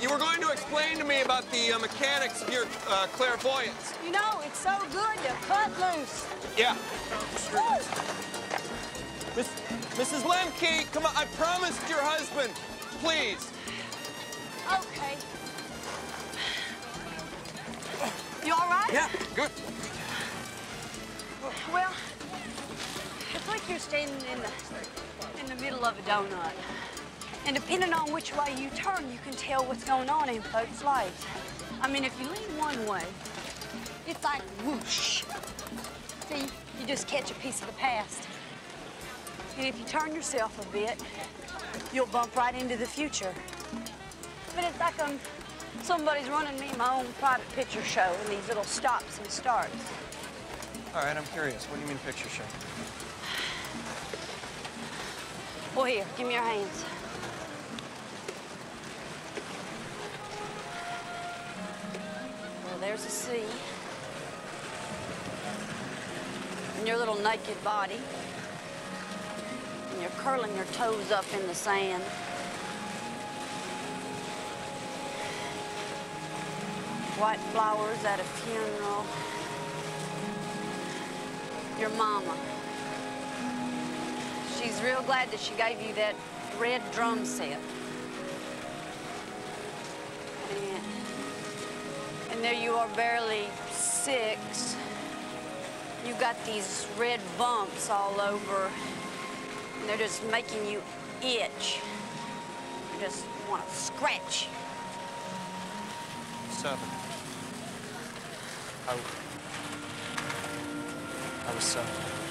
You were going to explain to me about the mechanics of your clairvoyance. You know, it's so good to cut loose. Yeah. Mrs. Lemke, come on. I promised your husband. Please. Okay. You all right? Yeah, good. Well, it's like you're standing in the middle of a donut. And depending on which way you turn, you can tell what's going on in folks' lives. I mean, if you lean one way, it's like whoosh. See, you just catch a piece of the past. And if you turn yourself a bit, you'll bump right into the future. But it's like somebody's running me my own private picture show in these little stops and starts. All right, I'm curious. What do you mean picture show? Well, here, give me your hands. Well, there's the sea. And your little naked body. And you're curling your toes up in the sand. White flowers at a funeral. Your mama. She's real glad that she gave you that red drum set. And there you are, barely six. You got these red bumps all over. And they're just making you itch. You just want to scratch. Seven. I was seven.